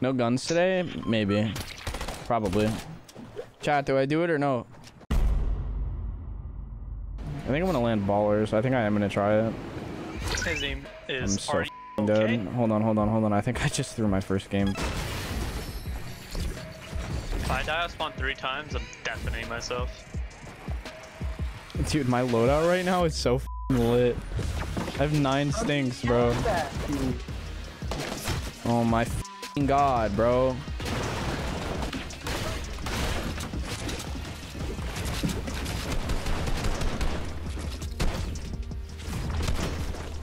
No guns today? Maybe. Probably. Chat, do I do it or no? I think I'm gonna land ballers. I think I am gonna try it. His aim is I'm so f***ing dead. Hold on. I think I just threw my first game. If I die, I spawn 3 times. I'm deafening myself. Dude, my loadout right now is so f***ing lit. I have 9 stinks, bro. Oh my f***ing god, bro.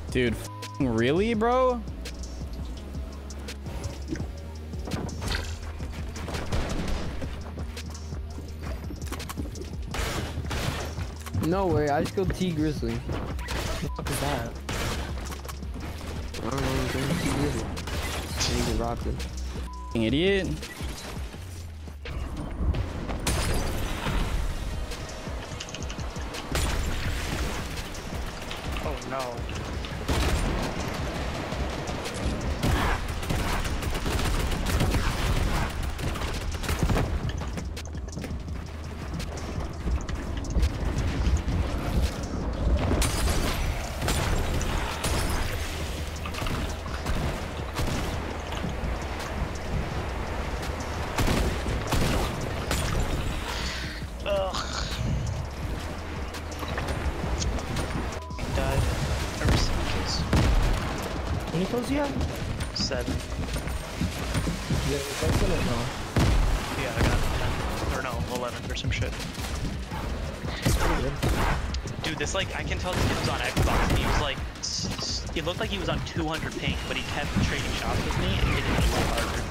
Dude, f***ing really, bro? No way, I just killed T Grizzly. What the fuck is that? I don't know what I'm doing T Grizzly. I need to rob him. F***ing idiot. Oh no. How many kills do you have? 7. Yeah, is that good or no? Yeah, I got 10. Or no, 11 or some shit. Dude, this like, I can tell this kid was on Xbox and he was like, it looked like he was on 200 ping, but he kept trading shots with me and hitting me way harder.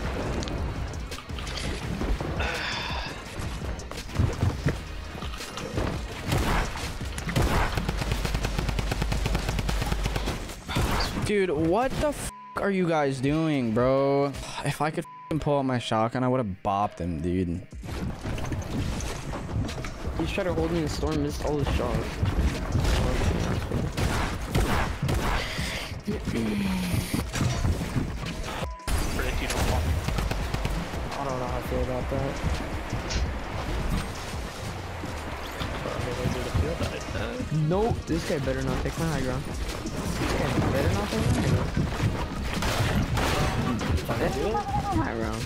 Dude, what the f are you guys doing, bro? If I could pull out my shotgun, I would have bopped him, dude. He's trying to hold me in the storm and missed all his shots. I don't know how I feel about that. Nope, this guy better not take my high ground. Better not take my round.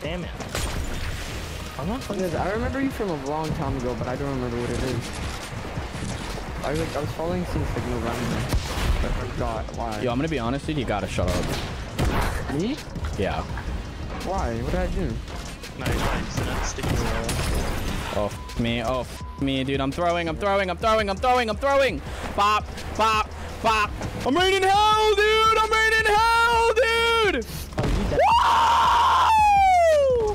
Damn it. I'm not fucking. I remember you from a long time ago, but I don't remember what it is. I was following since like November. I forgot why. Yo, I'm gonna be honest, dude, you gotta shut up. Me? Yeah. Why? What did I do? No, you're fine. Just enough sticking around. Oh, f me. Oh, f me, dude. I'm throwing. Bop, bop, bop. I'm raining hell, dude. Oh, you Woo!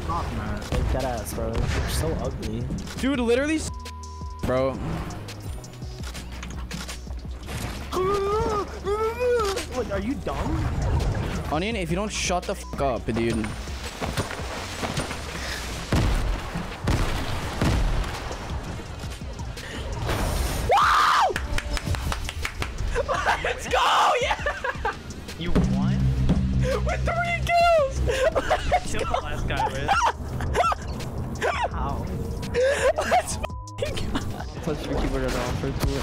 Oh, man. Like that ass, bro. You're so ugly. Dude, literally. Bro. Wait, are you dumb? Onion, if you don't shut the f up, dude. Let's go! Yeah! You won? With 3 kills! Let's go! The last guy with. Ow. Let's f***ing go! Touch your keyboard at all for 2.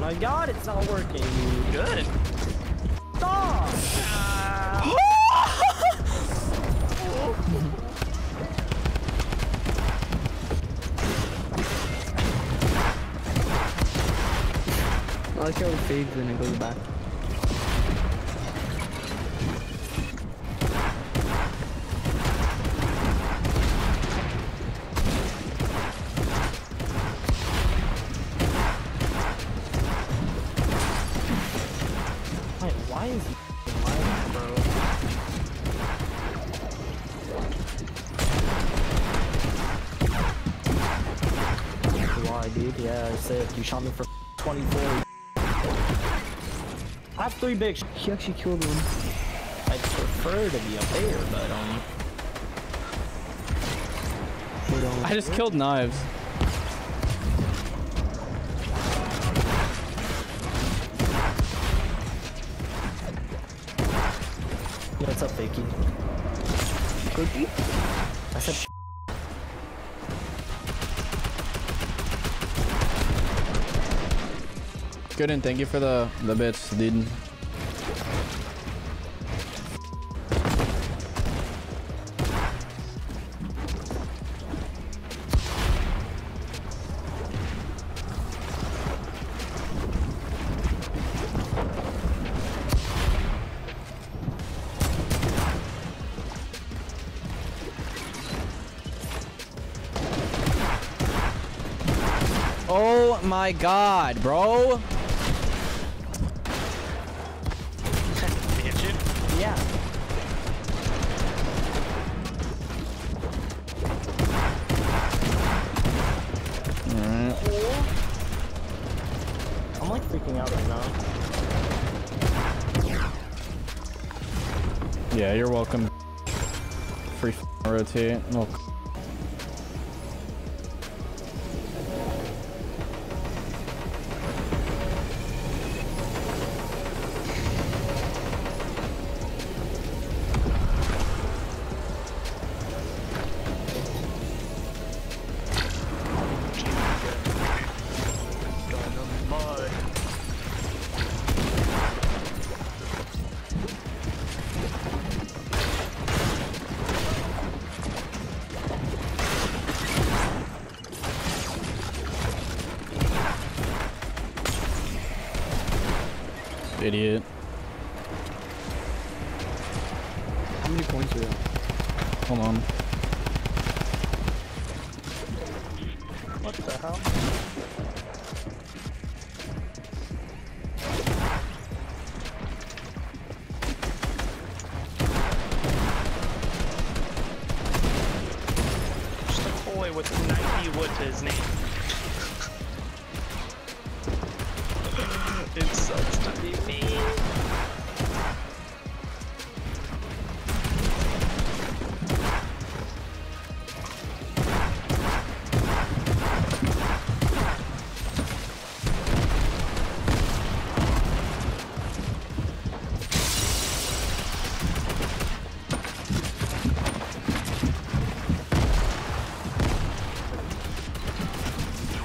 My god, it's not working. Good. Stop! I like how it fades and it goes back. Wait, why is he lying, bro? Why, dude? Yeah, sick. You shot me for 24. I have 3 big. He actually killed one. I'd prefer to be up there, but I just killed knives. cookie? I said good, and thank you for the bits, dude. Oh my god, bro. Yeah. I'm like freaking out right now. Yeah, you're welcome. Free rotate. Look. Idiot. How many points are you at? Hold on. What the hell? Just a boy with 90 wood to his name. It sucks to be me.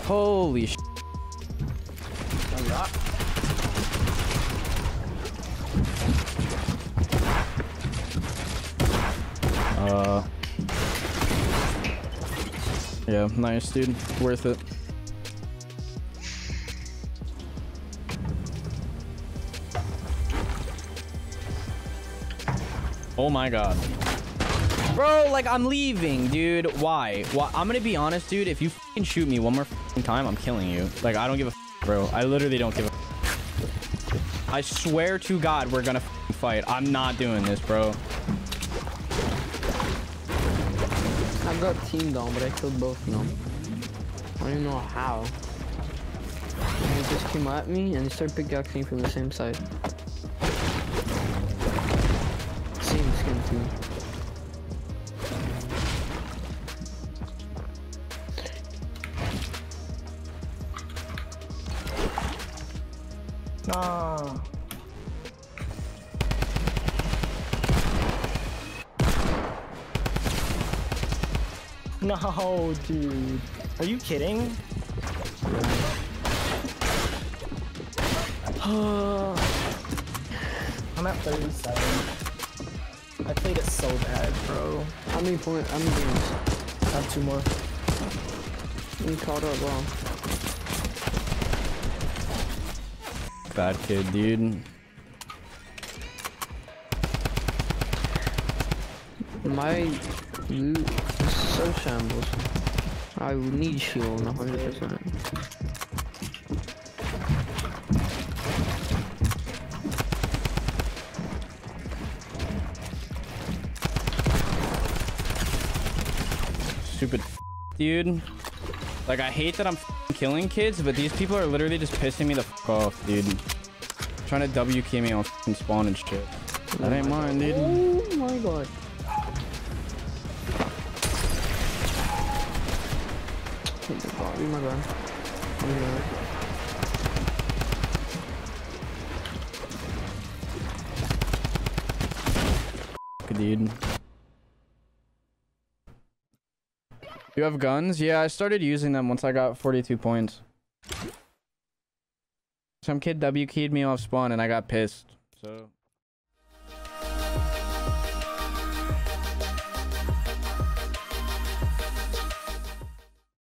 Holy shit. Yeah, nice, dude. Worth it. Oh my god. Bro, like, I'm leaving, dude. Why? Why? I'm gonna be honest, dude. If you fucking shoot me one more fucking time, I'm killing you. Like, I don't give a fuck, bro. I literally don't give a fuck. I swear to God, we're gonna fucking fight. I'm not doing this, bro. I got teamed on, but I killed both of them. I don't even know how. And they just came at me and they started pickaxing from the same side. Same skin too. No. No, dude. Are you kidding? I'm at 37. I played it so bad, bro. How many points? How many games? I have 2 more. You called it wrong. Bad kid, dude. My loot. So shambles. I need shield 100%. Stupid dude. Like, I hate that I'm killing kids, but these people are literally just pissing me the off, dude. Trying to WK me on spawn and shit. That ain't mine, dude. Oh my god. Oh my god. Oh my god. Fuck, dude. Do you have guns? Yeah, I started using them once I got 42 points. Some kid W keyed me off spawn and I got pissed, so...